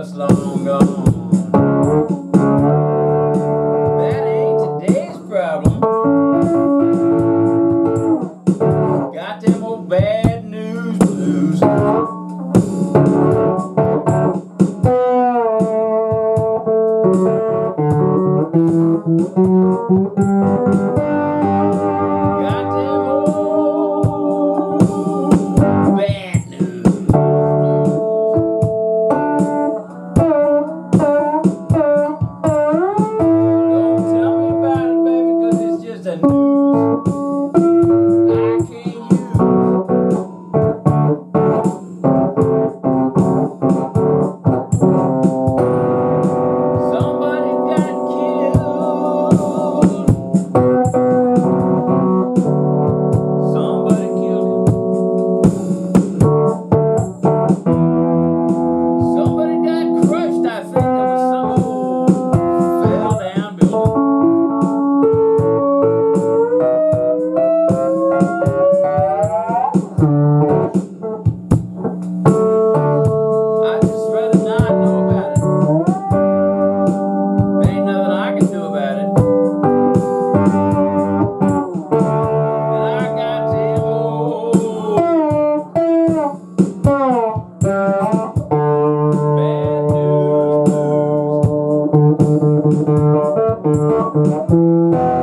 just long gone. That ain't today's problem. Got them old bad news blues. Got them old bad. Bad news.